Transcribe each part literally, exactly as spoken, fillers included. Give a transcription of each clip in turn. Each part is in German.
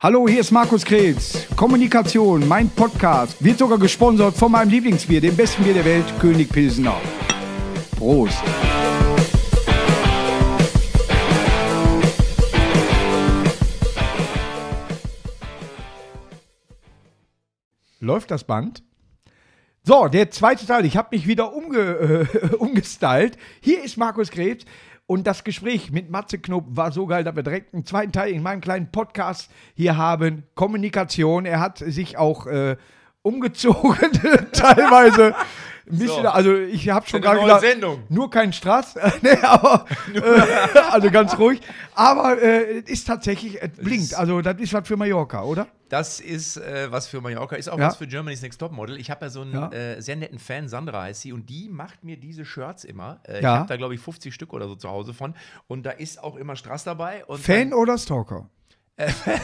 Hallo, hier ist Markus Krebs. Comedykation, mein Podcast, wird sogar gesponsert von meinem Lieblingsbier, dem besten Bier der Welt, König Pilsener. Prost. Läuft das Band? So, der zweite Teil. Ich habe mich wieder umge äh, umgestylt. Hier ist Markus Krebs. Und das Gespräch mit Matze Knop war so geil, dass wir direkt einen zweiten Teil in meinem kleinen Podcast hier haben. Comedykation. Er hat sich auch äh, umgezogen, teilweise. Ein bisschen, so. Also ich habe schon gerade gesagt, Sendung. Nur kein Straß. nee, aber, äh, also ganz ruhig. Aber es äh, ist tatsächlich, es blinkt. Also das ist was für Mallorca, oder? Das ist äh, was für Mallorca, ist auch ja. was für Germany's Next Top Model. Ich habe ja so einen ja. äh, sehr netten Fan, Sandra heißt sie, und die macht mir diese Shirts immer. Äh, ja. Ich habe da, glaube ich, fünfzig Stück oder so zu Hause von. Und da ist auch immer Straß dabei. Und Fan oder Stalker?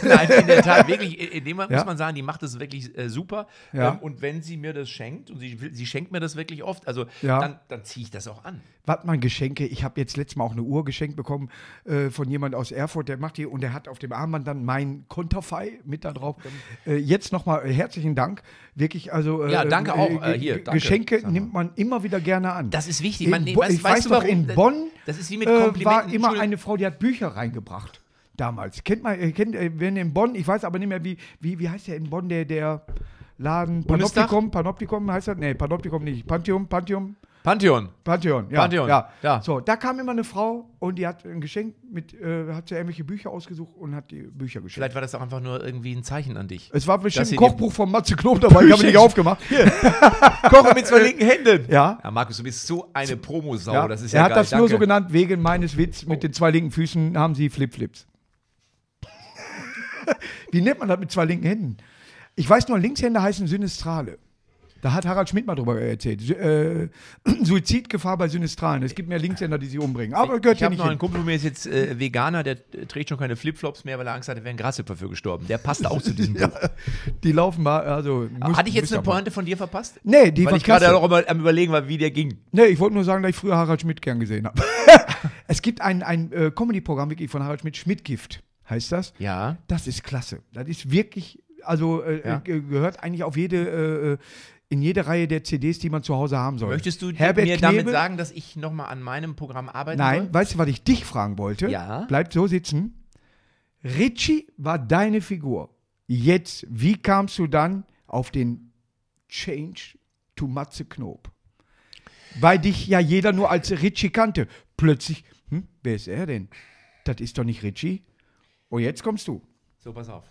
Nein, in der Tat, wirklich, in dem ja. muss man sagen, die macht das wirklich äh, super. Ja. Ähm, und wenn sie mir das schenkt, und sie, sie schenkt mir das wirklich oft, also ja. dann, dann ziehe ich das auch an. Was man Geschenke, ich habe jetzt letztes Mal auch eine Uhr geschenkt bekommen äh, von jemand aus Erfurt, der macht die, und der hat auf dem Armband dann mein Konterfei mit da drauf. Äh, jetzt nochmal äh, herzlichen Dank, wirklich, also äh, ja, danke auch, äh, hier, danke. Geschenke Sandra. Nimmt man immer wieder gerne an. Das ist wichtig. Man, ich weißt, weiß doch, in Bonn das ist wie mit Komplimenten. War immer eine Frau, die hat Bücher reingebracht. Damals. Kennt man, kennt, wenn in Bonn, ich weiß aber nicht mehr, wie, wie, wie heißt der in Bonn, der, der Laden? Panoptikum, Panoptikum heißt das? Nee, Panoptikum nicht. Pantheon, Pantheon. Pantheon. Pantheon, ja. Pantheon. Ja. Ja. So, da kam immer eine Frau und die hat ein Geschenk mit, äh, hat ja irgendwelche Bücher ausgesucht und hat die Bücher geschenkt. Vielleicht war das auch einfach nur irgendwie ein Zeichen an dich. Es war bestimmt ein Kochbuch von Matze Knop dabei, ich habe nicht aufgemacht. Kochen mit zwei linken Händen. Ja. ja, Markus, du bist so eine Promosau, ja. das ist ja geil. Er hat das Danke. Nur so genannt, wegen meines Witz, mit oh. den zwei linken Füßen haben sie Flip-Flips. Wie nennt man das mit zwei linken Händen? Ich weiß nur, Linkshänder heißen Synestrale. Da hat Harald Schmidt mal drüber erzählt. Su äh, Suizidgefahr bei Synestralen. Es gibt mehr Linkshänder, die sie umbringen. Aber gehört ich ja nicht. Ich habe noch einen Kumpel, der ist jetzt äh, Veganer, der trägt schon keine Flipflops mehr, weil er Angst hatte, er wäre ein Grashüpfer für gestorben. Der passte auch zu diesem Buch. Die laufen mal. Also, müssen, hatte ich jetzt eine Pointe von dir verpasst? Nee, die weil ich gerade auch immer am Überlegen war, wie der ging. Nee, ich wollte nur sagen, dass ich früher Harald Schmidt gern gesehen habe. Es gibt ein, ein äh, Comedy-Programm wirklich von Harald Schmidt, Schmidtgift. Heißt das? Ja. Das ist klasse. Das ist wirklich, also äh, ja. gehört eigentlich auf jede, äh, in jede Reihe der C Ds, die man zu Hause haben soll. Möchtest du mir Knebel? Damit sagen, dass ich nochmal an meinem Programm arbeiten Nein, soll? Weißt du, was ich dich fragen wollte? Ja. Bleib so sitzen. Ritchie war deine Figur. Jetzt, wie kamst du dann auf den Change to Matze Knop? Weil dich ja jeder nur als Ritchie kannte. Plötzlich, hm, wer ist er denn? Das ist doch nicht Ritchie. Oh, jetzt kommst du. So, pass auf.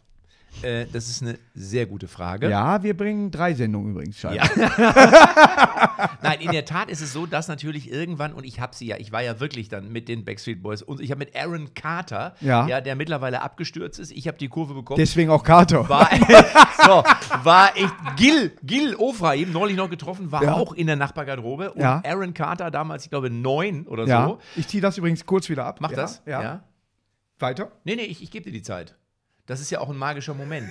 Äh, das ist eine sehr gute Frage. Ja, wir bringen drei Sendungen übrigens. Ja. Nein, in der Tat ist es so, dass natürlich irgendwann, und ich habe sie ja, ich war ja wirklich dann mit den Backstreet Boys, und ich habe mit Aaron Carter, ja. Ja, der mittlerweile abgestürzt ist, ich habe die Kurve bekommen. Deswegen auch Carter. War, so, war echt Gil, Gil Ofarim, neulich noch getroffen, war ja. auch in der Nachbargarderobe. Und ja. Aaron Carter damals, ich glaube, neun oder ja. so. Ich ziehe das übrigens kurz wieder ab. Mach ja. das? Ja. ja. Weiter? Nee, nee, ich, ich gebe dir die Zeit. Das ist ja auch ein magischer Moment.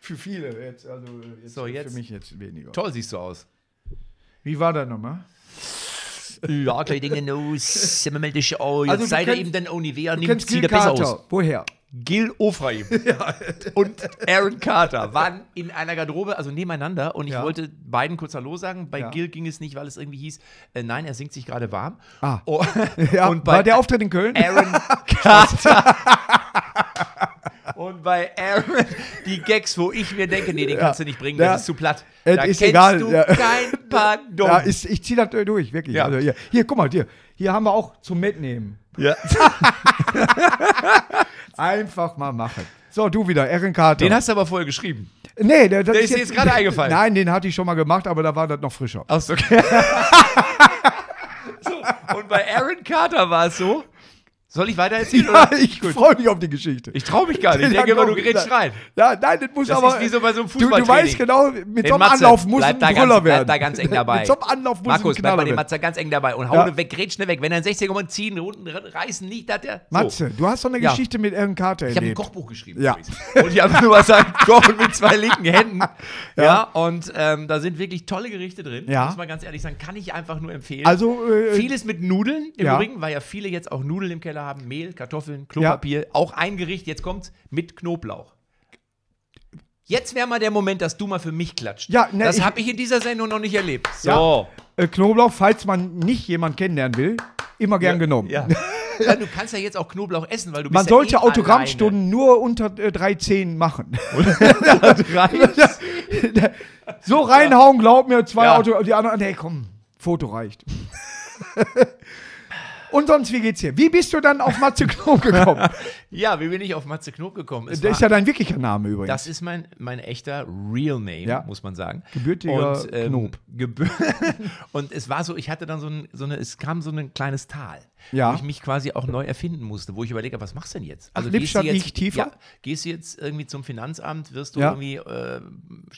Für viele, jetzt, also jetzt, so, jetzt. Für mich jetzt weniger. Toll siehst du aus. Wie war das nochmal? Ja, gleich Dinge los. Also seid ihr eben dann Onivea, nimmt sie da besser aus. Woher? Gil Ofarim ja. und Aaron Carter waren in einer Garderobe, also nebeneinander. Und ich ja. wollte beiden kurz Hallo sagen. Bei ja. Gil ging es nicht, weil es irgendwie hieß, äh, nein, er singt sich gerade warm. Ah. Oh, ja. und bei War der Auftritt in Köln? Aaron Carter. Und bei Aaron die Gags, wo ich mir denke, nee, den kannst ja. du nicht bringen, das ja. ist zu platt. Da ist kennst egal. Du ja. kein Pardon. Ja, ist, ich zieh das durch, wirklich. Ja. Also hier. hier, guck mal, hier. hier haben wir auch zum Mitnehmen. Ja. Einfach mal machen. So, du wieder, Aaron Carter. Den hast du aber vorher geschrieben. Nee, der, der ist jetzt, jetzt gerade eingefallen. Nein, den hatte ich schon mal gemacht, aber da war das noch frischer. Ach so, okay. So, und bei Aaron Carter war es so. Soll ich weiter erzählen? Ja, ich freue mich auf die Geschichte. Ich traue mich gar nicht. Ich denke immer, du gerätst rein. Ja, nein, das muss das aber. Das ist wie so bei so einem Fußballtraining. Du, du weißt genau, mit so einem Anlauf muss ein Brüller werden. Bleib da ganz eng dabei. Mit so einem Anlauf muss ein Knaller werden. Markus, bleib bei dem Matze ganz eng dabei. Und hau ja. ne weg, grätsch ne weg. Wenn er in sechziger kommt, ziehen, unten reißen, nicht, dass der. So. Matze, du hast doch eine Geschichte ja. mit Aaron Carter erlebt. Ich habe ein Kochbuch geschrieben. Ja. Und ich habe nur was gesagt, kochen mit zwei linken Händen. Ja, ja. Und ähm, da sind wirklich tolle Gerichte drin. Ja. Muss man ganz ehrlich sagen, kann ich einfach nur empfehlen. Also, äh, vieles mit Nudeln. Im Übrigen, weil ja viele jetzt auch Nudeln im Keller haben, Mehl, Kartoffeln, Klopapier, ja. auch ein Gericht, jetzt kommt's, mit Knoblauch. Jetzt wäre mal der Moment, dass du mal für mich klatscht. Ja, ne, das habe ich in dieser Sendung noch nicht erlebt. So. Ja. Äh, Knoblauch, falls man nicht jemanden kennenlernen will, immer gern ja, genommen. Ja. Ja, du kannst ja jetzt auch Knoblauch essen, weil du bist Man ja sollte eh Autogrammstunden alleine. Nur unter äh, drei Komma zehn machen. So reinhauen, glaub mir, zwei ja. Autogramm. Die anderen, hey, komm, Foto reicht. Und sonst, wie geht's hier? Wie bist du dann auf Matze Knop gekommen? Ja, wie bin ich auf Matze Knop gekommen? Es das war, ist ja dein wirklicher Name übrigens. Das ist mein, mein echter Real Name, ja. muss man sagen. Gebürtiger und, ähm, Knob. Gebür Und es war so, ich hatte dann so, ein, so eine, es kam so ein kleines Tal, ja. wo ich mich quasi auch neu erfinden musste, wo ich überlege, was machst du denn jetzt? Also Ach, gehst du jetzt, nicht tiefer? Ja, gehst du jetzt irgendwie zum Finanzamt, wirst du ja. irgendwie, äh,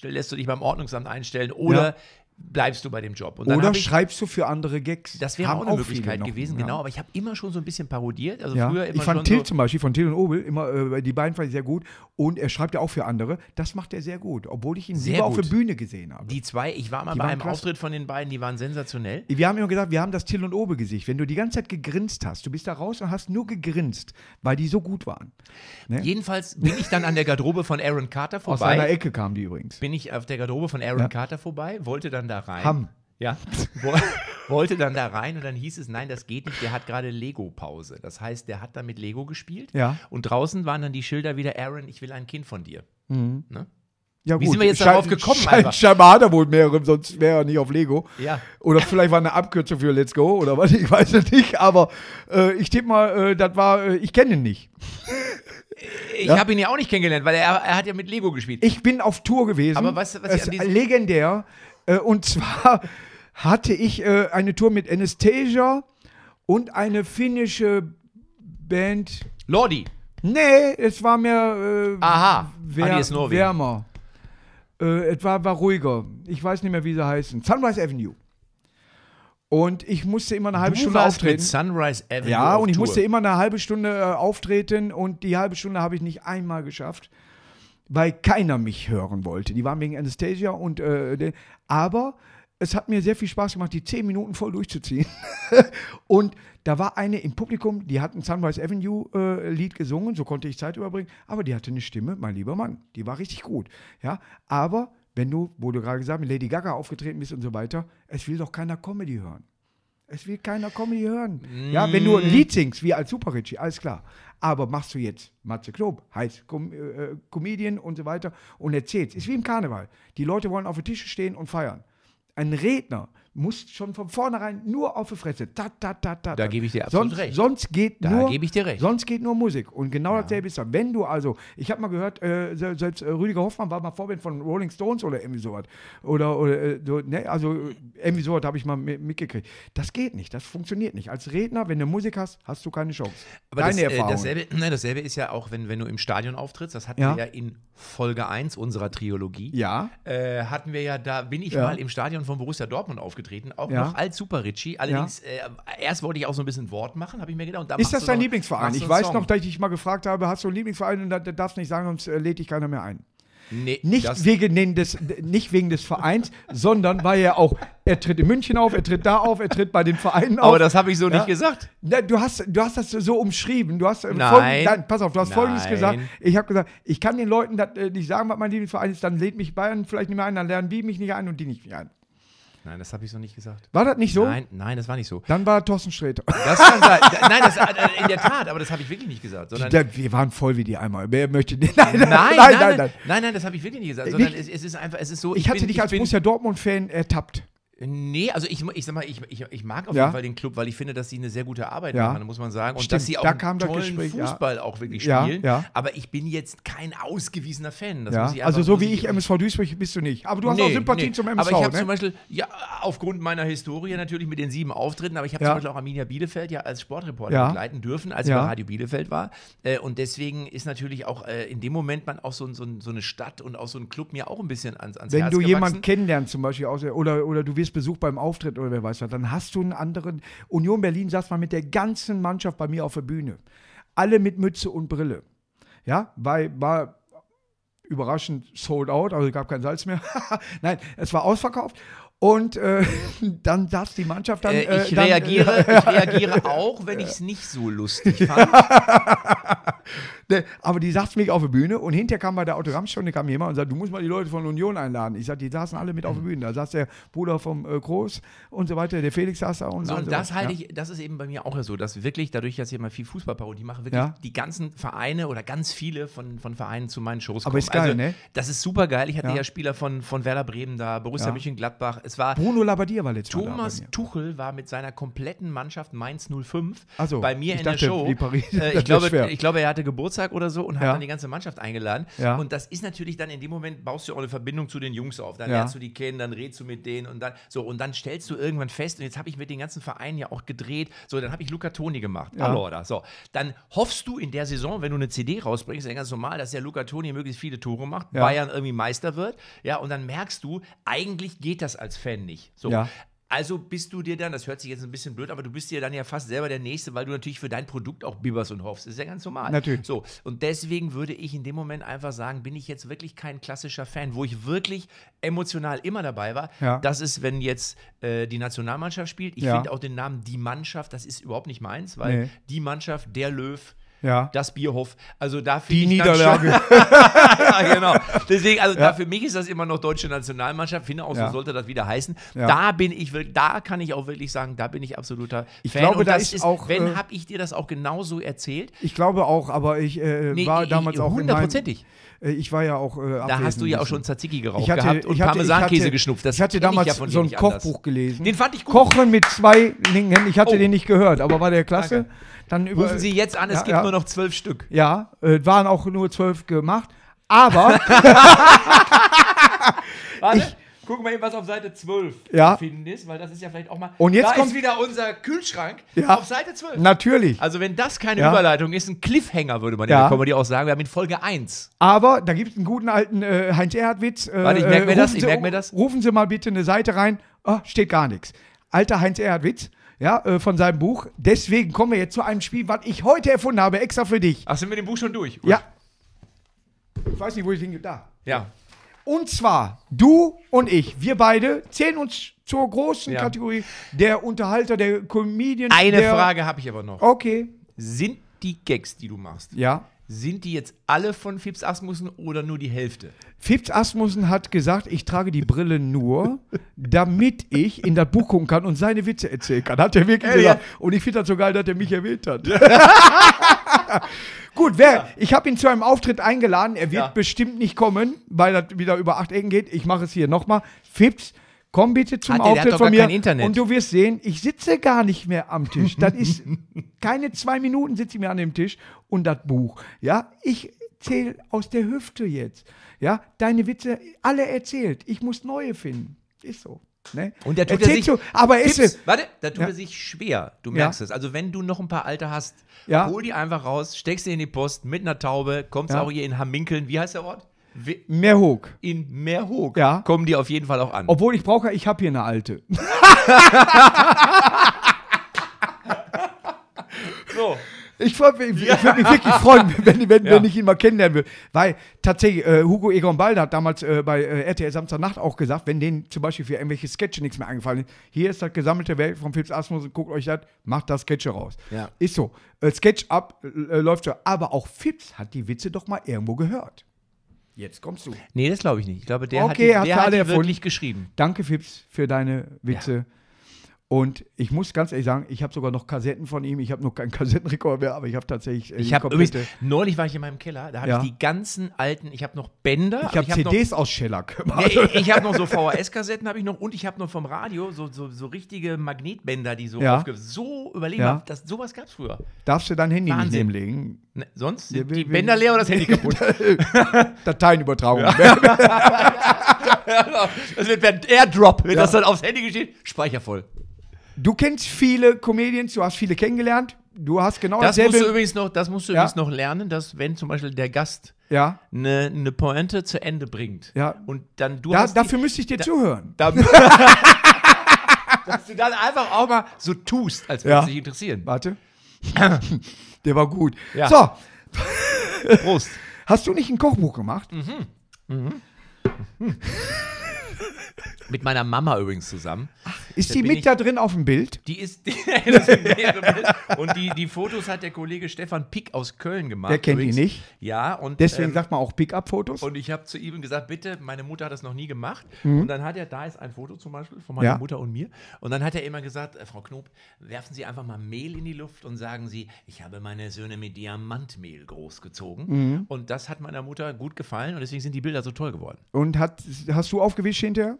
lässt du dich beim Ordnungsamt einstellen oder ja. bleibst du bei dem Job. Und dann Oder ich, schreibst du für andere Gags. Das wäre auch eine auch Möglichkeit noch, gewesen, ja. genau. Aber ich habe immer schon so ein bisschen parodiert. Also ja. früher immer ich fand schon Till so zum Beispiel, von Till und Obel, immer, äh, die beiden fand ich sehr gut. Und er schreibt ja auch für andere. Das macht er sehr gut. Obwohl ich ihn sehr lieber gut. auf der Bühne gesehen habe. Die zwei, ich war mal die bei einem klasse. Auftritt von den beiden, die waren sensationell. Wir haben immer gesagt, wir haben das Till und Obel Gesicht. Wenn du die ganze Zeit gegrinst hast, du bist da raus und hast nur gegrinst, weil die so gut waren. Ne? Jedenfalls bin ich dann an der Garderobe von Aaron Carter vorbei. Aus einer Ecke kamen die übrigens. Bin ich auf der Garderobe von Aaron ja. Carter vorbei, wollte dann da rein. Hamm. Ja, wollte dann da rein und dann hieß es, nein, das geht nicht, der hat gerade Lego-Pause. Das heißt, der hat dann mit Lego gespielt ja. und draußen waren dann die Schilder wieder, Aaron, ich will ein Kind von dir. Mhm. Ne? Ja, Wie gut. sind wir jetzt Schein, darauf gekommen? Schein, scheinbar hat er wohl mehrere, sonst wäre er nicht auf Lego. Ja. Oder vielleicht war eine Abkürzung für Let's Go oder was, ich weiß es nicht, aber äh, ich tippe mal, äh, das war, äh, ich kenne ihn nicht. Ich ja? habe ihn ja auch nicht kennengelernt, weil er, er hat ja mit Lego gespielt. Ich bin auf Tour gewesen. Aber was, was es ich an legendär. Äh, und zwar hatte ich äh, eine Tour mit Anastasia und eine finnische Band. Lordi. Nee, es war mehr äh, Aha. Wer ist wärmer. Äh, es war, war ruhiger. Ich weiß nicht mehr, wie sie heißen. Sunrise Avenue. Und ich musste immer eine halbe du Stunde warst auftreten. Mit Sunrise Avenue ja, und ich Tour. musste immer eine halbe Stunde äh, auftreten und die halbe Stunde habe ich nicht einmal geschafft, weil keiner mich hören wollte. Die waren wegen Anastasia und äh, aber es hat mir sehr viel Spaß gemacht, die zehn Minuten voll durchzuziehen. Und da war eine im Publikum, die hat ein Sunrise Avenue äh, Lied gesungen, so konnte ich Zeit überbringen, aber die hatte eine Stimme, mein lieber Mann, die war richtig gut. Ja, aber wenn du, wo du gerade gesagt hast, mit Lady Gaga aufgetreten bist und so weiter, es will doch keiner Comedy hören. Es will keiner Comedy hören. Mm. Ja, wenn du ein Lied singst, wie als Super Richie, alles klar. Aber machst du jetzt Matze Knop, heißt Com äh, Comedian und so weiter und erzählst. Ist wie im Karneval. Die Leute wollen auf den Tisch stehen und feiern. Ein Redner muss schon von vornherein nur auf die Fresse. Ta, ta, ta, ta, da gebe ich dir absolut sonst, recht. Sonst geht, da nur, gebe ich dir recht. Sonst geht nur Musik. Und genau ja. dasselbe ist das. Wenn du also, ich habe mal gehört, äh, selbst äh, Rüdiger Hoffmann war mal Vorbild von Rolling Stones oder irgendwie sowas. Oder, oder äh, so, ne, also irgendwie sowas habe ich mal mitgekriegt. Das geht nicht, das funktioniert nicht. Als Redner, wenn du Musik hast, hast du keine Chance. Aber Deine das, Erfahrung. Äh, dasselbe, ne, dasselbe ist ja auch, wenn, wenn du im Stadion auftrittst, das hatten ja. wir ja in Folge eins unserer Trilogie. Ja. Äh, hatten wir ja, da bin ich ja. mal im Stadion von Borussia Dortmund aufgetreten, auch ja. noch als Super Richie. Allerdings, ja. äh, erst wollte ich auch so ein bisschen Wort machen, habe ich mir gedacht. Und ist das dein Lieblingsverein? Ich weiß Song. noch, dass ich dich mal gefragt habe, hast du einen Lieblingsverein und da darfst nicht sagen, sonst äh, lädt dich keiner mehr ein. Nee, nicht, wegen, nee, des, nicht wegen des Vereins, sondern weil er auch, er tritt in München auf, er tritt da auf, er tritt bei den Vereinen auf. Aber das habe ich so ja? nicht gesagt. Na, du, hast, du hast das so umschrieben. Du hast, Nein. Folgen, nein pass auf, du hast Nein. Folgendes gesagt. Ich habe gesagt, ich kann den Leuten das, äh, nicht sagen, was mein Lieblingsverein ist, dann lädt mich Bayern vielleicht nicht mehr ein, dann lernen die mich nicht ein und die nicht mehr ein. Nein, das habe ich so nicht gesagt. War das nicht so? Nein, nein, das war nicht so. Dann war Thorsten Sträter. Das kann sein. Nein, das, in der Tat, aber das habe ich wirklich nicht gesagt. Wir waren voll wie die einmal. Wer möchte nicht? Nein, nein, nein, nein, nein, nein. nein, nein das habe ich wirklich nicht gesagt. Sondern nicht? Es, es ist einfach, es ist so. Ich, ich hatte bin, dich ich als Borussia Dortmund-Fan ertappt. Nee, also ich, ich sag mal, ich, ich, ich mag auf ja. jeden Fall den Club, weil ich finde, dass sie eine sehr gute Arbeit ja. machen, muss man sagen. Und Stimmt, dass sie auch da kam tollen Gespräch, Fußball ja. auch wirklich spielen. Ja, ja. Aber ich bin jetzt kein ausgewiesener Fan. Das ja. muss ich also so wie ich M S V Duisburg bist du nicht. Aber du hast nee, auch Sympathien nee. zum M S V. Aber ich habe ne? zum Beispiel, ja, aufgrund meiner Historie natürlich mit den sieben Auftritten, aber ich habe ja. zum Beispiel auch Arminia Bielefeld ja als Sportreporter ja. begleiten dürfen, als ja. ich bei Radio Bielefeld war. Und deswegen ist natürlich auch in dem Moment man auch so, so, so eine Stadt und auch so ein Club mir auch ein bisschen ans, ans Wenn Herz Wenn du jemanden kennenlernst zum Beispiel, oder, oder du wirst Besuch beim Auftritt oder wer weiß was, dann hast du einen anderen. Union Berlin saß mal mit der ganzen Mannschaft bei mir auf der Bühne. Alle mit Mütze und Brille. Ja, weil war überraschend sold out, also gab kein Salz mehr. Nein, es war ausverkauft. Und äh, dann saß die Mannschaft dann... Äh, ich, äh, dann reagiere, äh, ich reagiere auch, wenn ich es nicht so lustig fand. Aber die saßen mich auf der Bühne und hinterher kam bei der Autogrammstunde kam jemand und sagte, du musst mal die Leute von Union einladen. Ich sagte, die saßen alle mit auf der Bühne. Da saß der Bruder vom äh, Groß und so weiter, der Felix saß da und so. Und, und das so halte ja. ich, das ist eben bei mir auch so, dass wirklich, dadurch, dass ich immer viel Fußballparodie mache, wirklich ja? die ganzen Vereine oder ganz viele von, von Vereinen zu meinen Shows kommen. Aber ist geil, also, ne? Das ist super geil. Ich hatte ja, ja Spieler von, von Werder Bremen da, Borussia ja. Mönchengladbach. Es war Bruno Labbadia war letztes Mal Thomas da Tuchel war mit seiner kompletten Mannschaft Mainz null fünf Ach so, bei mir in dachte, der Show. Wie Paris, äh, ich, glaube, ich glaube, er hatte Geburtstag oder so und hat ja. dann die ganze Mannschaft eingeladen. Ja. Und das ist natürlich dann in dem Moment, baust du auch eine Verbindung zu den Jungs auf. Dann ja. lernst du die kennen, dann redest du mit denen und dann so. Und dann stellst du irgendwann fest, und jetzt habe ich mit den ganzen Vereinen ja auch gedreht. So, dann habe ich Luca Toni gemacht. Ja. Allora, so. Dann hoffst du in der Saison, wenn du eine C D rausbringst, dann ganz normal, dass der Luca Toni möglichst viele Tore macht, ja. Bayern irgendwie Meister wird. Ja, und dann merkst du, eigentlich geht das als Fan nicht. So. Ja. Also bist du dir dann, das hört sich jetzt ein bisschen blöd, aber du bist dir dann ja fast selber der Nächste, weil du natürlich für dein Produkt auch bibberst und hoffst. Das ist ja ganz normal. Natürlich. So, und deswegen würde ich in dem Moment einfach sagen, bin ich jetzt wirklich kein klassischer Fan, wo ich wirklich emotional immer dabei war. Ja. Das ist, wenn jetzt äh, die Nationalmannschaft spielt. Ich ja. finde auch den Namen Die Mannschaft, das ist überhaupt nicht meins, weil nee. Die Mannschaft, der Löw, ja. das Bierhoff, also da finde ich dann schon. Die Niederlage. Ja, genau. Deswegen, also ja. da für mich ist das immer noch deutsche Nationalmannschaft, finde auch, so ja. sollte das wieder heißen. Ja. Da bin ich wirklich, da kann ich auch wirklich sagen, da bin ich absoluter ich Fan. Glaube, und das da ist auch, wenn, äh, habe ich dir das auch genauso erzählt? Ich glaube auch, aber ich äh, nee, war ich, damals ich, auch hundertprozentig. Ich war ja auch äh, da hast du ja auch schon Tzatziki geraucht hatte, gehabt und Parmesankäse geschnupft. Das ich hatte damals ich ja so ein Kochbuch gelesen. Den fand ich gut. Kochen mit zwei linken Händen. Ich hatte oh. den nicht gehört, aber war der klasse. Dann über, rufen Sie jetzt an, es ja, gibt ja. nur noch zwölf Stück. Ja, äh, waren auch nur zwölf gemacht. Aber Warte, ich, guck mal eben, was auf Seite zwölf ja. finden ist, weil das ist ja vielleicht auch mal... Und jetzt da kommt ist wieder unser Kühlschrank ja. auf Seite zwölf. Natürlich. Also wenn das keine ja. Überleitung ist, ein Cliffhanger, würde man ja. in der Comedy auch sagen. Wir haben in Folge eins. Aber da gibt es einen guten alten äh, Heinz Erhardt-Witz. Äh, Warte, ich merke mir, das, ich merk mir das. Rufen Sie mal bitte eine Seite rein. Oh, steht gar nichts. Alter Heinz Erhardt-Witz. Ja, äh, von seinem Buch. Deswegen kommen wir jetzt zu einem Spiel, was ich heute erfunden habe, extra für dich. Ach, sind wir mit dem Buch schon durch? Gut. Ja. Ich weiß nicht, wo ich hingehe. Da. Ja. Und zwar, du und ich, wir beide zählen uns zur großen ja. Kategorie der Unterhalter, der Comedian. Eine der Frage habe ich aber noch. Okay. Sind die Gags, die du machst, ja. sind die jetzt alle von Fips Asmussen oder nur die Hälfte? Fips Asmussen hat gesagt, ich trage die Brille nur, damit ich in das Buch gucken kann und seine Witze erzählen kann. Hat er wirklich äh, gesagt. Ja. Und ich finde das so geil, dass er mich erwähnt hat. Gut, wer, ja. ich habe ihn zu einem Auftritt eingeladen. Er wird ja. bestimmt nicht kommen, weil das wieder über acht Ecken geht. Ich mache es hier nochmal. Fips, komm bitte zum Alter, Auftritt von mir. Und du wirst sehen, ich sitze gar nicht mehr am Tisch. Das ist keine zwei Minuten sitze ich mir an dem Tisch und das Buch. Ja, ich zähle aus der Hüfte jetzt. Ja, deine Witze, alle erzählt. Ich muss neue finden. Ist so. Ne? Und da tut er sich, so, aber Tipps, ist es, warte, da tut ja. er sich schwer, du merkst ja. es. Also wenn du noch ein paar Alte hast, ja. hol die einfach raus, steckst sie in die Post mit einer Taube, kommst ja. auch hier in Hamminkeln, wie heißt der Ort? Mehrhoog. In Mehrhoog ja. kommen die auf jeden Fall auch an. Obwohl ich brauche, ich habe hier eine Alte. So. Ich würde mich, ja. würd mich wirklich freuen, wenn, wenn, ja. wenn ich ihn mal kennenlernen würde. Weil tatsächlich, äh, Hugo Egon Balder hat damals äh, bei äh, R T L Samstagnacht auch gesagt, wenn denen zum Beispiel für irgendwelche Sketche nichts mehr eingefallen ist, hier ist das gesammelte Werk von Fips Asmussen, guckt euch das, macht da Sketche raus. Ja. Ist so. Äh, Sketch-up äh, läuft schon. Aber auch Fips hat die Witze doch mal irgendwo gehört. Jetzt kommst du. Nee, das glaube ich nicht. Ich glaube, der okay, hat die, der hat die wirklich geschrieben. Danke, Fips, für deine Witze. Ja. Und ich muss ganz ehrlich sagen, ich habe sogar noch Kassetten von ihm. Ich habe noch keinen Kassettenrekorder mehr, aber ich habe tatsächlich äh, ich hab komplette. Neulich war ich in meinem Keller, da habe ja. ich die ganzen alten, ich habe noch Bänder. Ich habe hab C Ds noch, aus Schellack gemacht. Nee, ich habe noch so V H S-Kassetten habe ich noch und ich habe noch vom Radio so, so, so richtige Magnetbänder, die so ja. aufge... So überlegen, ja. dass sowas gab es früher. Darfst du dein Handy Wahnsinn. Nicht nehmen legen? Ne, sonst sind ja, die Bänder leer oder das Handy kaputt? Dateienübertragung. Ja. Das wird ein Airdrop, wenn ja. das dann aufs Handy geschieht. Speicher voll. Du kennst viele Comedians, du hast viele kennengelernt. Du hast genau das dasselbe. Musst du übrigens noch, das musst du ja. übrigens noch lernen, dass wenn zum Beispiel der Gast eine ja. ne Pointe zu Ende bringt. Ja. Und dann du da, hast dafür die, müsste ich dir da, zuhören. Da, dass du dann einfach auch mal so tust, als würde es ja. dich interessieren. Warte. Der war gut. Ja. So. Prost. Hast du nicht ein Kochbuch gemacht? Mhm. Mhm. Mit meiner Mama übrigens zusammen. Ach, ist da die mit ich, da drin auf dem Bild? Die ist, die, das sind mehrere Bilder. Und die, die Fotos hat der Kollege Stefan Pick aus Köln gemacht. Der kennt übrigens. Die nicht. Ja. Und, deswegen ähm, sagt man auch Pick-up-Fotos. Und ich habe zu ihm gesagt, bitte, meine Mutter hat das noch nie gemacht. Mhm. Und dann hat er, da ist ein Foto zum Beispiel von meiner ja. Mutter und mir. Und dann hat er immer gesagt, äh, Frau Knop, werfen Sie einfach mal Mehl in die Luft und sagen Sie, ich habe meine Söhne mit Diamantmehl großgezogen. Mhm. Und das hat meiner Mutter gut gefallen und deswegen sind die Bilder so toll geworden. Und hat, hast du aufgewischt hinterher?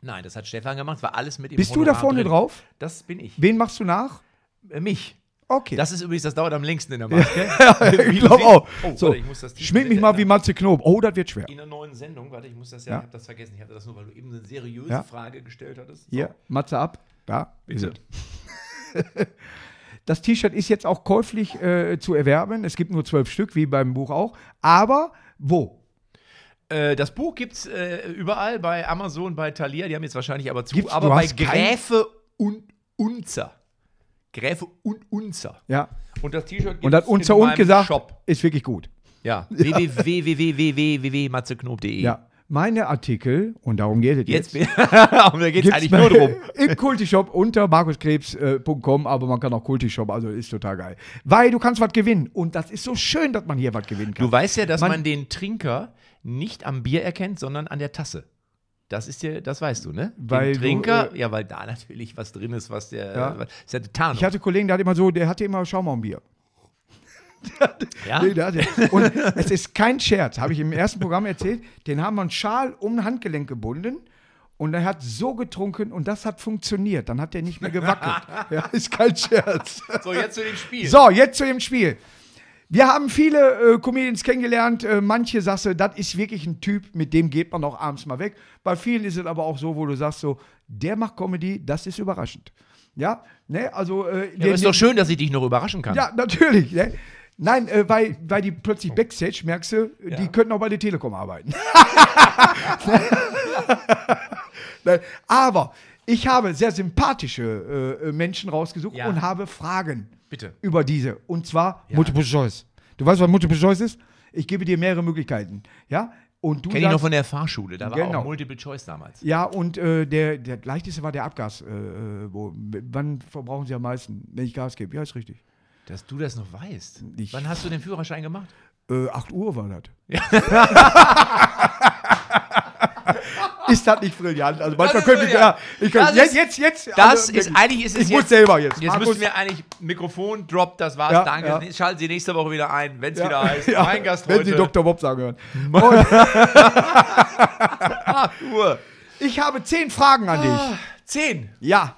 Nein, das hat Stefan gemacht, war alles mit ihm. Bist Honorar du da vorne drin. Drauf? Das bin ich. Wen machst du nach? Äh, mich. Okay. Das ist übrigens, das dauert am längsten in der Maske. Ja, ich glaube auch. Oh, so. Warte, ich muss das schmink mich mal ändern. Wie Matze Knop. Oh, das wird schwer. In der neuen Sendung, warte, ich muss das ja, ja. Ich hab das vergessen. Ich hatte das nur, weil du eben eine seriöse ja. Frage gestellt hattest. So. Hier, Matze ab. Da, bitte. Das T-Shirt ist jetzt auch käuflich äh, zu erwerben. Es gibt nur zwölf Stück, wie beim Buch auch. Aber wo? Das Buch gibt es äh, überall, bei Amazon, bei Thalia, die haben jetzt wahrscheinlich aber zu, gibt's, aber bei Gräfe und Unzer. Gräfe und Unzer. Ja. Und das T-Shirt gibt es in meinem Shop. Und das Unzer und gesagt, ist wirklich gut. Ja, ja. w w w punkt matze knop punkt de. Ja, meine Artikel, und darum geht es jetzt, jetzt. Und da geht es eigentlich nur drum. Im Kulti-Shop unter markus krebs punkt com, aber man kann auch Kulti-Shop, also ist total geil. Weil du kannst was gewinnen und das ist so schön, dass man hier was gewinnen kann. Du weißt ja, dass man, man den Trinker nicht am Bier erkennt, sondern an der Tasse. Das ist ja, das weißt du, ne? Weil den Trinker, du, äh, ja, weil da natürlich was drin ist, was der, ja. was, ist ja eine Tarnung. Ich hatte einen Kollegen, der hatte immer so, der hatte immer, schau mal, ein Bier. Ja? Nee, der hatte, und es ist kein Scherz, habe ich im ersten Programm erzählt, den haben wir einen Schal um ein Handgelenk gebunden und er hat so getrunken und das hat funktioniert, dann hat der nicht mehr gewackelt. Ja, ist kein Scherz. So, jetzt zu dem Spiel. So, jetzt zu dem Spiel. Wir haben viele äh, Comedians kennengelernt. Äh, manche sagst du, das ist wirklich ein Typ, mit dem geht man auch abends mal weg. Bei vielen ist es aber auch so, wo du sagst so, der macht Comedy, das ist überraschend. Ja, ne, also... Äh, ja, der, aber ist doch schön, dass ich dich noch überraschen kann. Ja, natürlich, ne? Nein, äh, weil, weil die plötzlich Backstage, merkst du, ja. die könnten auch bei der Telekom arbeiten. Nein, aber ich habe sehr sympathische äh, Menschen rausgesucht ja. und habe Fragen. Bitte. Über diese. Und zwar ja. Multiple Choice. Du weißt, was Multiple Choice ist? Ich gebe dir mehrere Möglichkeiten. Ja? Und du kenn ich noch von der Fahrschule. Da genau. war auch Multiple Choice damals. Ja, und äh, der, der leichteste war der Abgas. Äh, wo, wann verbrauchen sie am meisten, wenn ich Gas gebe? Ja, ist richtig. Dass du das noch weißt. Ich wann hast du den Führerschein gemacht? Äh, acht Uhr war das. Ist das nicht brillant? Also manchmal könnte ich, ja, ich könnte, jetzt, jetzt, jetzt. Das also, ist, eigentlich ist es ich jetzt. Muss selber jetzt. Jetzt Markus. Müssen wir eigentlich Mikrofon, Drop, das war's, ja, danke. Ja. Schalten Sie nächste Woche wieder ein, wenn es ja. wieder heißt. Ja. Mein Gast heute. Wenn Sie Doktor Bob sagen hören. Ich habe zehn Fragen an dich. Zehn? Ja.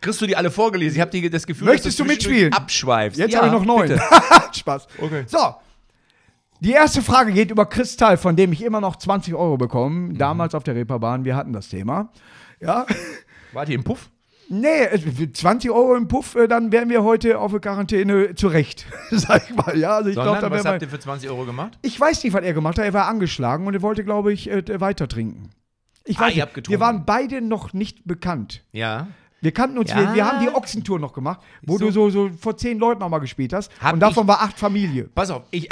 Kriegst du die alle vorgelesen? Ich habe das Gefühl, möchtest dass du, du mitspielen? Abschweifst. Jetzt ja, habe ich noch neun. Spaß. Okay. So. Die erste Frage geht über Kristall, von dem ich immer noch zwanzig Euro bekomme. Mhm. Damals auf der Reeperbahn, wir hatten das Thema. Ja. War die im Puff? Nee, zwanzig Euro im Puff, dann wären wir heute auf der Quarantäne zurecht. Sag ich mal, ja. Also ich Sondern, glaub, was habt ihr für zwanzig Euro gemacht? Ich weiß nicht, was er gemacht hat. Er war angeschlagen und er wollte, glaube ich, weiter trinken. Ich weiß ah, ihr habt getrunken. Wir waren beide noch nicht bekannt. Ja. Wir kannten uns, ja. wir, wir haben die Ochsentour noch gemacht, wo so. du so, so vor zehn Leuten nochmal gespielt hast. Hab und davon ich, war acht Familie. Pass auf, ich,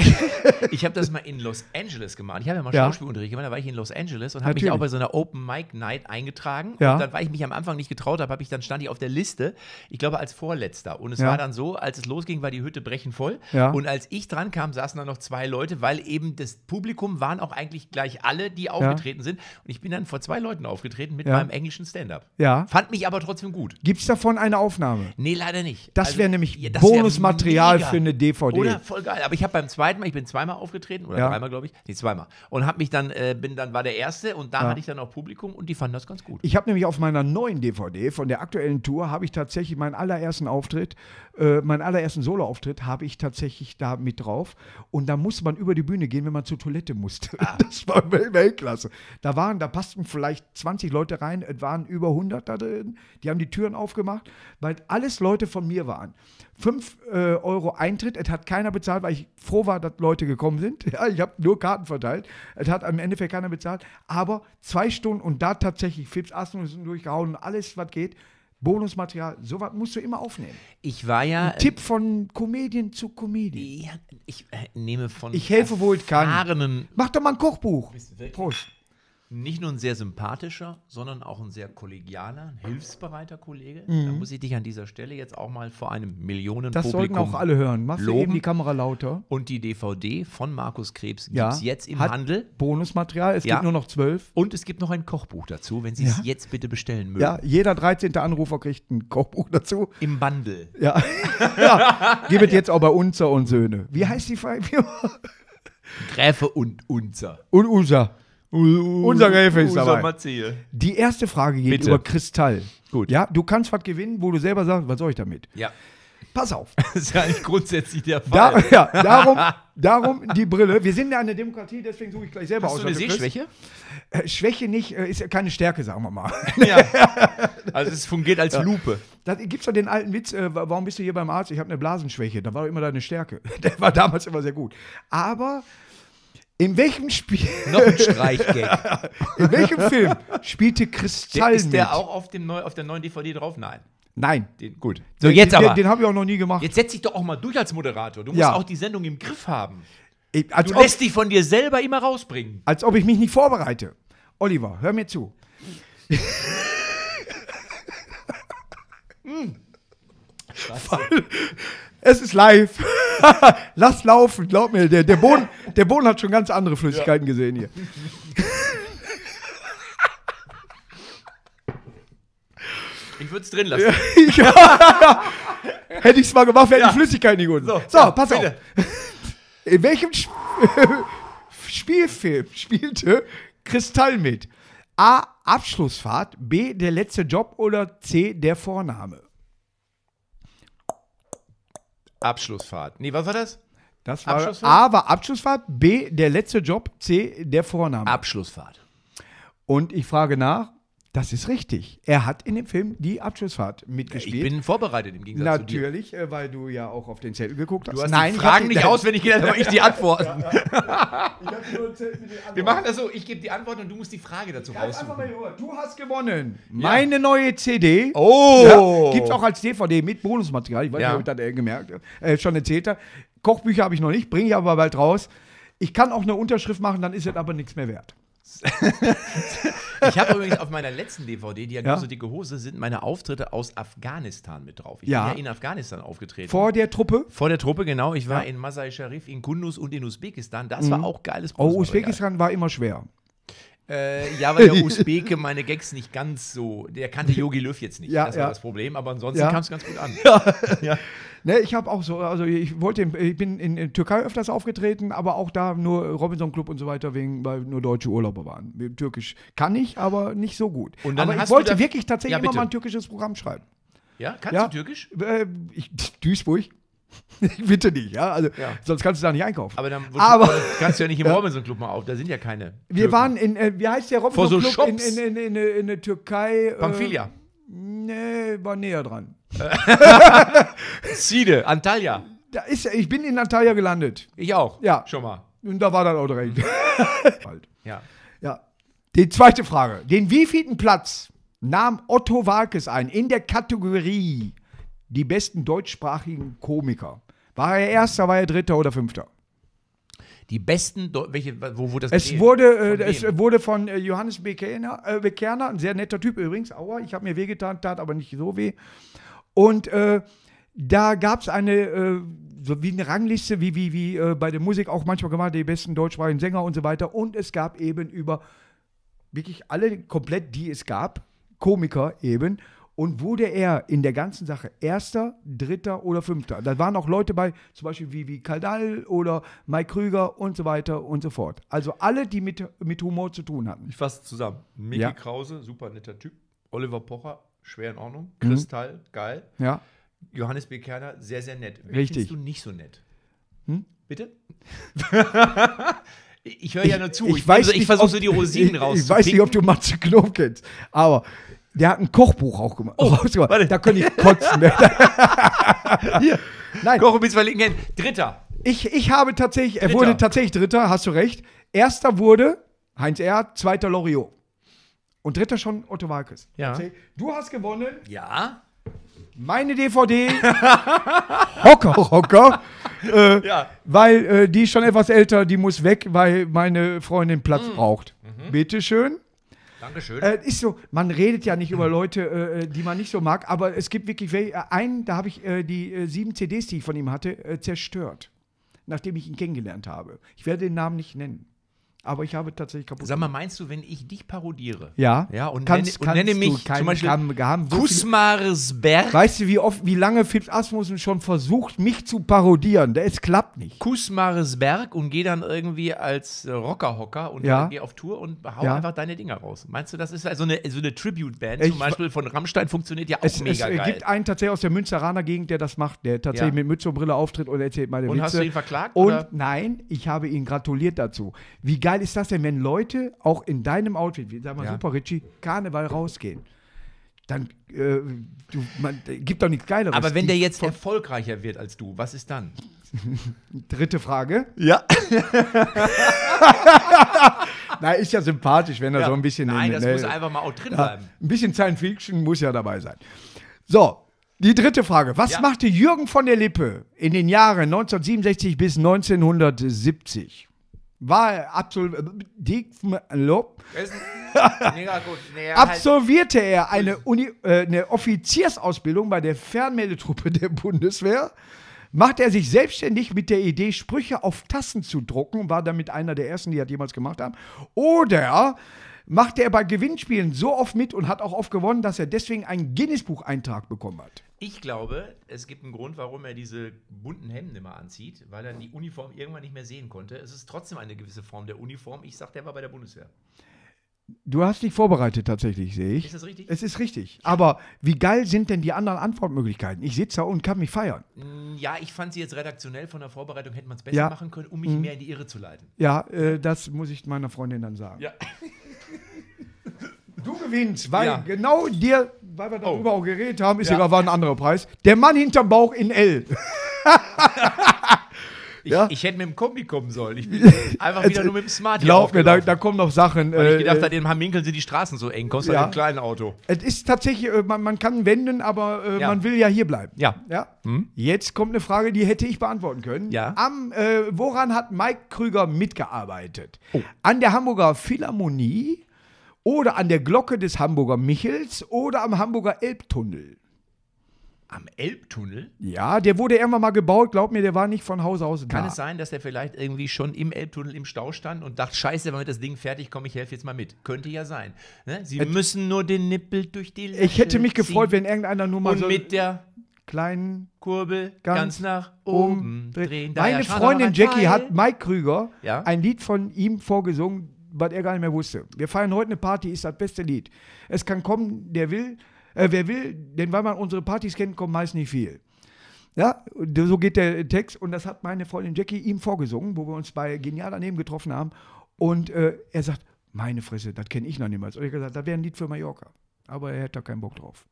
ich habe das mal in Los Angeles gemacht. Ich habe ja mal ja. Schauspielunterricht gemacht, da war ich in Los Angeles und habe mich auch bei so einer Open Mic Night eingetragen. Ja. Und dann, weil ich mich am Anfang nicht getraut habe, hab ich, dann stand ich auf der Liste, ich glaube als Vorletzter. Und es ja. war dann so, als es losging, war die Hütte brechend voll. Ja. Und als ich dran kam, saßen dann noch zwei Leute, weil eben das Publikum waren auch eigentlich gleich alle, die aufgetreten ja. sind. Und ich bin dann vor zwei Leuten aufgetreten mit ja. meinem englischen Stand-up. Ja. Fand mich aber trotzdem gut. Gibt es davon eine Aufnahme? Nee, leider nicht. Das also, wäre nämlich ja, das Bonusmaterial wär für eine D V D. Oder? Voll geil. Aber ich habe beim zweiten Mal, ich bin zweimal aufgetreten, oder ja. dreimal, glaube ich. Nee, zweimal. Und hab mich dann, äh, bin dann war der Erste und da ja. hatte ich dann auch Publikum und die fanden das ganz gut. Ich habe nämlich auf meiner neuen D V D von der aktuellen Tour, habe ich tatsächlich meinen allerersten Auftritt, äh, meinen allerersten Solo-Auftritt habe ich tatsächlich da mit drauf. Und da musste man über die Bühne gehen, wenn man zur Toilette musste. Ah. Das war Weltklasse. Da waren, da passten vielleicht zwanzig Leute rein, es waren über hundert da drin. Die haben die Türen aufgemacht, weil alles Leute von mir waren. Fünf äh, Euro Eintritt, es hat keiner bezahlt, weil ich froh war, dass Leute gekommen sind. Ja, ich habe nur Karten verteilt. Es hat am Endeffekt keiner bezahlt. Aber zwei Stunden und da tatsächlich Fips Asmussen durchgehauen und alles, was geht. Bonusmaterial, sowas musst du immer aufnehmen. Ich war ja... Ein Tipp von Comedian zu Comedian. Ja, ich äh, nehme von... Ich helfe, wo ich kann. Mach doch mal ein Kochbuch. Prost. nicht nur ein sehr sympathischer, sondern auch ein sehr kollegialer, ein hilfsbereiter Kollege. Mhm. Da muss ich dich an dieser Stelle jetzt auch mal vor einem Millionenpublikum Das sollten auch alle hören. Machst du eben die Kamera lauter. Und die D V D von Markus Krebs ja. gibt es jetzt im Hat Handel. Bonusmaterial, es ja. gibt nur noch zwölf. Und es gibt noch ein Kochbuch dazu, wenn Sie es ja. jetzt bitte bestellen mögen. Ja, jeder dreizehnte Anrufer kriegt ein Kochbuch dazu. Im Bundle. Ja, ja. Gibt es jetzt auch bei Unzer und Söhne. Wie heißt die Firma? Gräfe und Unzer. Und Unzer. Unser Gräfe ist dabei. Matze. Die erste Frage geht Bitte. über Kristall. Gut. Ja, du kannst was gewinnen, wo du selber sagst, was soll ich damit? Ja. Pass auf. Das ist ja eigentlich grundsätzlich der Fall. Da, ja, darum, darum die Brille. Wir sind ja eine Demokratie, deswegen suche ich gleich selber Hast aus. Hast du eine Sehschwäche? Äh, Schwäche nicht, äh, ist ja keine Stärke, sagen wir mal. Ja. Also es fungiert als ja. Lupe. Da gibt es doch den alten Witz, äh, warum bist du hier beim Arzt? Ich habe eine Blasenschwäche. Da war doch immer deine Stärke. Der war damals immer sehr gut. Aber... In welchem Spiel... Noch ein Streichgag. In welchem Film spielte Kristall mit? Ist der mit? auch auf, dem Neu auf der neuen D V D drauf? Nein. Nein. Den, gut. So, den, jetzt den, aber. Den, den habe ich auch noch nie gemacht. Jetzt setz dich doch auch mal durch als Moderator. Du musst ja. auch die Sendung im Griff haben. Ich, als du ob, lässt dich von dir selber immer rausbringen. Als ob ich mich nicht vorbereite. Oliver, hör mir zu. hm. Es ist live. Lass laufen, glaub mir. Der, der, Boden, der Boden hat schon ganz andere Flüssigkeiten ja. gesehen hier. Ich würde es drin lassen. ja. Hätte ich es mal gemacht, wäre ja. die Flüssigkeit nicht gut. So, so ja, pass bitte. auf. In welchem Sp Spielfilm spielte Kristall mit? A. Abschlussfahrt, B. Der letzte Job oder C. Der Vorname? Abschlussfahrt. Nee, was war das? Das war A war Abschlussfahrt, B der letzte Job, C der Vorname. Abschlussfahrt. Und ich frage nach, das ist richtig. Er hat in dem Film die Abschlussfahrt mitgespielt. Ich bin vorbereitet im Gegensatz Natürlich, zu dir. Natürlich, weil du ja auch auf den Zettel geguckt hast. Du hast Nein, die Fragen nicht auswendig gelernt, aber ich die Antworten. Ja, ja. Ich hab nur einen Zettel mit den Antworten. Wir machen das so, ich gebe die Antworten und du musst die Frage dazu raussuchen. Einfach mal hier, du hast gewonnen. Ja. Meine neue C D. Oh. Ja, gibt es auch als D V D mit Bonusmaterial. Ich weiß ja. nicht, ob ich das äh, gemerkt habe. Äh, schon erzählt habe. Kochbücher habe ich noch nicht, bringe ich aber bald raus. Ich kann auch eine Unterschrift machen, dann ist es aber nichts mehr wert. Ich habe übrigens auf meiner letzten D V D, die ja ganz so dicke Hose, sind meine Auftritte aus Afghanistan mit drauf. Ich ja. bin ja in Afghanistan aufgetreten. Vor der Truppe? Vor der Truppe, genau. Ich war ja. in Mazar-i Sharif, in Kunduz und in Usbekistan. Das mhm. war auch geiles Post Oh, Usbekistan war immer schwer. Äh, ja, weil der Usbeke meine Gags nicht ganz so, der kannte Yogi Löw jetzt nicht. Ja, das war ja. das Problem, aber ansonsten ja. kam es ganz gut an. Ja. Ja. Ne, ich habe auch so, also ich wollte, ich bin in, in Türkei öfters aufgetreten, aber auch da nur Robinson-Club und so weiter, wegen, weil nur deutsche Urlauber waren. Türkisch kann ich, aber nicht so gut. Und dann aber ich wollte wirklich tatsächlich ja, immer mal ein türkisches Programm schreiben. Ja, kannst ja? du Türkisch? Äh, ich, Duisburg. Bitte nicht, ja? Also, ja. sonst kannst du da nicht einkaufen. Aber dann Aber, kannst du ja nicht im ja. Robinson-Club mal auf, da sind ja keine Wir Türken. waren in, äh, wie heißt der Robinson-Club so in, in, in, in, in der Türkei? Pamphylia. Äh, nee, war näher dran. Side, Antalya. Da ist, ich bin in Antalya gelandet. Ich auch, ja. schon mal. Und da war dann auch direkt. ja. ja. Die zweite Frage. Den wievielten Platz nahm Otto Walkes ein in der Kategorie die besten deutschsprachigen Komiker? War er Erster, war er Dritter oder Fünfter? Die besten, Deu welche, wo wurde das? Es wurde, äh, es wurde von äh, Johannes B. Kerner, äh, Kerner, ein sehr netter Typ übrigens, aua, ich habe mir wehgetan, tat aber nicht so weh. Und äh, da gab es eine, äh, so wie eine Rangliste, wie, wie, wie äh, bei der Musik auch manchmal gemacht, die besten deutschsprachigen Sänger und so weiter. Und es gab eben über wirklich alle komplett, die es gab, Komiker eben. Und wurde er in der ganzen Sache Erster, Dritter oder Fünfter? Da waren auch Leute bei, zum Beispiel wie, wie Kaldal oder Mike Krüger und so weiter und so fort. Also alle, die mit, mit Humor zu tun hatten. Ich fasse zusammen. Micky ja. Krause, super netter Typ. Oliver Pocher, schwer in Ordnung. Mhm. Kristall, geil. Ja. Johannes B. Kerner, sehr, sehr nett. Wen Richtig. findest du nicht so nett? Hm? Bitte? Ich höre ja nur zu. Ich, ich, ich, ich versuche so die Rosinen ich, raus. Ich weiß nicht, ob du Matze Knop kennst, aber... Der hat ein Kochbuch auch gemacht. Oh, warte. Da könnte ich kotzen. Hier. Nein. Kochen bis verlinken. Dritter. Ich, ich habe tatsächlich, Dritter. Er wurde tatsächlich Dritter, hast du recht. Erster wurde Heinz Erhardt, zweiter Loriot. Und dritter schon Otto Walkes. Ja. Du hast gewonnen. Ja. Meine D V D. Hocker, Hocker. Äh, ja. Weil äh, die ist schon etwas älter, die muss weg, weil meine Freundin Platz mm. braucht. Mhm. Mhm. Bitteschön. Dankeschön. Äh, ist so, man redet ja nicht über Leute, äh, die man nicht so mag, aber es gibt wirklich welche, einen, da habe ich äh, die äh, sieben C Ds, die ich von ihm hatte, äh, zerstört, nachdem ich ihn kennengelernt habe. Ich werde den Namen nicht nennen, aber ich habe tatsächlich kaputt. Sag mal, meinst du, wenn ich dich parodiere? Ja. Ja, und, kannst, nenne, und nenne mich kein, zum Beispiel haben, haben so Kusmarsberg. Weißt du, wie oft, wie lange Fips Asmussen schon versucht, mich zu parodieren? Es klappt nicht. Kusmarsberg und geh dann irgendwie als Rockerhocker und ja. geh auf Tour und hau ja. einfach deine Dinger raus. Meinst du, das ist also eine, so eine Tribute-Band? Zum Beispiel von Rammstein funktioniert ja auch es, mega es geil. Es gibt einen tatsächlich aus der Münsteraner Gegend, der das macht, der tatsächlich ja. mit Mütze und Brille auftritt und erzählt meine und Witze. Und hast du ihn verklagt? Und oder? Nein, ich habe ihn gratuliert dazu. Wie geil ist das denn, wenn Leute auch in deinem Outfit, wie sag mal ja. Super Richie, Karneval rausgehen? Dann äh, du, man, gibt doch nichts Geileres. Aber wenn der jetzt erfolgreicher wird als du, was ist dann? Dritte Frage. Ja. Na, ist ja sympathisch, wenn er ja. so ein bisschen... Nein, in, das ne, muss einfach mal auch drin ja, bleiben. Ein bisschen Science Fiction muss ja dabei sein. So, die dritte Frage. Was ja. machte Jürgen von der Lippe in den Jahren neunzehnhundertsiebenundsechzig bis neunzehnhundertsiebzig? War absolvierte er absolvierte er eine, Uni, äh, eine Offiziersausbildung bei der Fernmeldetruppe der Bundeswehr, machte er sich selbstständig mit der Idee, Sprüche auf Tassen zu drucken, war damit einer der ersten, die das jemals gemacht haben, oder machte er bei Gewinnspielen so oft mit und hat auch oft gewonnen, dass er deswegen einen Guinness-Buch-Eintrag bekommen hat. Ich glaube, es gibt einen Grund, warum er diese bunten Hemden immer anzieht, weil er die Uniform irgendwann nicht mehr sehen konnte. Es ist trotzdem eine gewisse Form der Uniform. Ich sag, der war bei der Bundeswehr. Du hast dich vorbereitet tatsächlich, sehe ich. Ist das richtig? Es ist richtig. Aber wie geil sind denn die anderen Antwortmöglichkeiten? Ich sitze da und kann mich feiern. Ja, ich fand sie jetzt redaktionell von der Vorbereitung, hätte man es besser ja. machen können, um mich mhm. mehr in die Irre zu leiten. Ja, äh, das muss ich meiner Freundin dann sagen. Ja. Du gewinnst, weil ja. genau dir, weil wir darüber oh. auch geredet haben, ist ja. sogar war ein anderer Preis. Der Mann hinterm Bauch in L. Ich, ja? ich hätte mit dem Kombi kommen sollen. Ich bin einfach wieder nur mit dem Smart hier Glaub mir, da, da kommen noch Sachen. Weil äh, ich gedacht habe, in Hamminkeln sind die Straßen so eng. Kommst du ja. mit dem kleinen Auto. Es ist tatsächlich, man, man kann wenden, aber äh, ja. man will ja hier bleiben. Ja. ja? Hm? Jetzt kommt eine Frage, die hätte ich beantworten können. Ja. Am, äh, woran hat Mike Krüger mitgearbeitet? Oh. An der Hamburger Philharmonie oder an der Glocke des Hamburger Michels oder am Hamburger Elbtunnel? Am Elbtunnel? Ja, der wurde irgendwann mal gebaut. Glaub mir, der war nicht von Haus aus da. Kann es sein, dass der vielleicht irgendwie schon im Elbtunnel im Stau stand und dachte, scheiße, damit das Ding fertig kommt, ich helfe jetzt mal mit. Könnte ja sein. Ne? Sie Ä müssen nur den Nippel durch die Lasche Ich hätte mich gefreut, ziehen. Wenn irgendeiner nur mal und so... Und mit der kleinen Kurbel ganz, ganz nach oben drehen. Meine Freundin Jackie hat Mike Krüger ja? ein Lied von ihm vorgesungen, was er gar nicht mehr wusste. Wir feiern heute eine Party, ist das beste Lied. Es kann kommen, der will... Äh, wer will, denn weil man unsere Partys kennt, kommt meist nicht viel. Ja, so geht der Text und das hat meine Freundin Jackie ihm vorgesungen, wo wir uns bei Genial daneben getroffen haben und äh, er sagt, meine Fresse, das kenne ich noch niemals. Und ich habe gesagt, das wäre ein Lied für Mallorca, aber er hätte da keinen Bock drauf.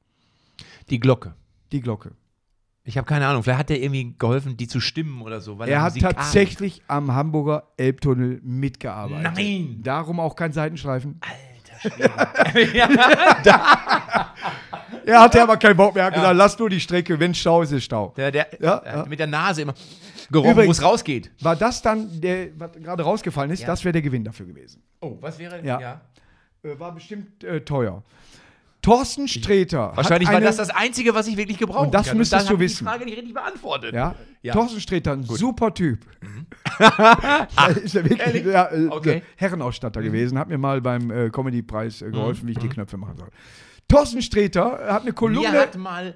Die Glocke. Die Glocke. Ich habe keine Ahnung, vielleicht hat er irgendwie geholfen, die zu stimmen oder so. Weil er hat tatsächlich am Hamburger Elbtunnel mitgearbeitet. Nein! Darum auch kein Seitenstreifen. Alter Schwede. Ja. Er hatte aber keinen Bock mehr, er hat ja. gesagt, lass nur die Strecke, wenn Stau ist, ist Stau. Der, der, ja, ja. Mit der Nase immer gerochen, wo es rausgeht. War das dann, der, was gerade rausgefallen ist, ja. das wäre der Gewinn dafür gewesen. Oh, was wäre? Ja. ja. War bestimmt äh, teuer. Thorsten Sträter. Ich, wahrscheinlich war das das Einzige, was ich wirklich gebraucht habe. Und das kann. müsstest und dann du wissen. Ich habe die Frage nicht richtig beantwortet. Ja? Ja. Thorsten Sträter, ein Gut. super Typ. Mhm. Ist ja wirklich ja, äh, okay. Herrenausstatter mhm. gewesen. Hat mir mal beim äh, Comedy-Preis äh, geholfen, mhm. wie ich die Knöpfe machen soll. Thorsten Sträter hat eine Kolumne. Mir hat mal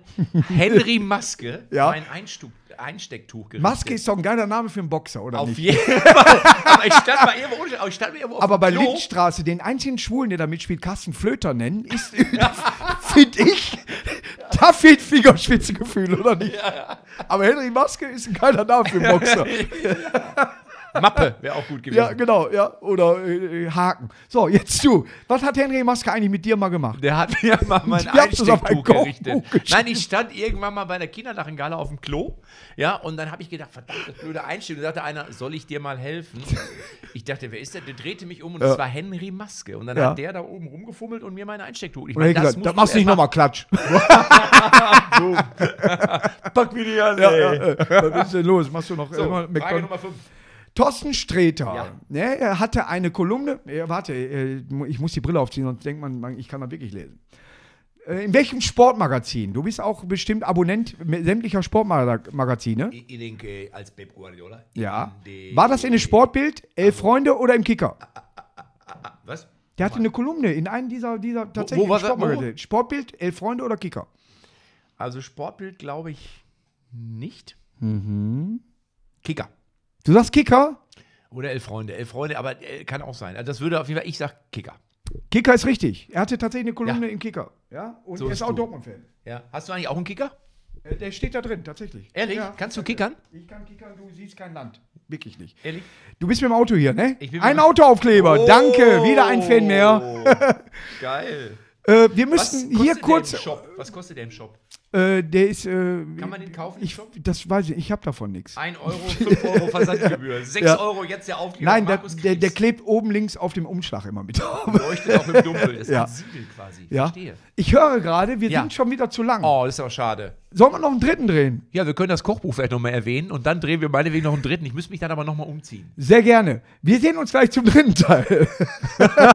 Henry Maske ja. mein Einstuch, Einstecktuch gerichtet. Maske ist doch ein geiler Name für einen Boxer, oder auf nicht? Auf jeden Fall. Aber ich stand mal irgendwo, ich stand mal irgendwo auf Aber bei Klo. Lindstraße, den einzigen Schwulen, der da mitspielt, Carsten Flöter nennen, ist, finde ich, da fehlt Fingerspitzengefühl, oder nicht? Ja. Aber Henry Maske ist ein geiler Name für einen Boxer. Ja. Mappe wäre auch gut gewesen. Ja, genau, ja. Oder äh, Haken. So, jetzt du. Was hat Henry Maske eigentlich mit dir mal gemacht? Der hat mir mal mein Einstecktuch gerichtet. Nein, ich stand irgendwann mal bei einer Kindernachengala auf dem Klo. Ja, und dann habe ich gedacht, verdammt, das blöde Einstecktuch. Da sagte einer, soll ich dir mal helfen? Ich dachte, wer ist der? Der drehte mich um und es ja. war Henry Maske. Und dann ja. hat der da oben rumgefummelt und mir mein Einstecktuch. Ich meine, das gesagt, da machst du nicht nochmal Klatsch. Pack mir die an, ja, ja, äh, was ist denn los? Machst du noch so, immer Frage Nummer fünf. Thorsten Sträter, ja. ne, er hatte eine Kolumne, äh, warte, äh, ich muss die Brille aufziehen, sonst denkt man, man ich kann das wirklich lesen. Äh, in welchem Sportmagazin? Du bist auch bestimmt Abonnent sämtlicher Sportmagazine. Ich, ich denke, als Pep Guardiola. Ja. Die, War das in dem Sportbild, Elf also, Freunde oder im Kicker? A, a, a, a, was? Der hatte eine Kolumne in einem dieser, dieser tatsächlichen Sportmagazine. Sportbild, Elf Freunde oder Kicker? Also Sportbild glaube ich nicht. Mhm. Kicker. Du sagst Kicker? Oder Elf Freunde. Elf Freunde, aber kann auch sein. Also das würde auf jeden Fall, ich sag Kicker. Kicker ist richtig. Er hatte tatsächlich eine Kolumne ja. im Kicker. Ja? Und so er ist auch Dortmund-Fan. Ja. Hast du eigentlich auch einen Kicker? Äh, der steht da drin, tatsächlich. Ehrlich? Ja. Kannst du kickern? Ich kann kickern, du siehst kein Land. Wirklich nicht. Ehrlich? Du bist mit dem Auto hier, ne? Ich bin ein Autoaufkleber. Oh. Danke. Wieder ein Fan mehr. Geil. Äh, wir müssen hier kurz. Was kostet der im Shop? Äh, der ist. Äh, Kann man den kaufen? Ich, das weiß ich, ich habe davon nichts. ein Euro, fünf Euro Versandgebühr, sechs ja. Euro jetzt der Aufkleber. Nein, der, der, der klebt oben links auf dem Umschlag immer mit. Leuchtet auch im Dunkeln, das ja. ist ein Siegel quasi. Ja. Verstehe. Ich höre gerade, wir ja. sind schon wieder zu lang. Oh, das ist auch schade. Sollen wir noch einen dritten drehen? Ja, wir können das Kochbuch vielleicht nochmal erwähnen und dann drehen wir meinetwegen noch einen dritten. Ich müsste mich dann aber nochmal umziehen. Sehr gerne. Wir sehen uns gleich zum dritten Teil.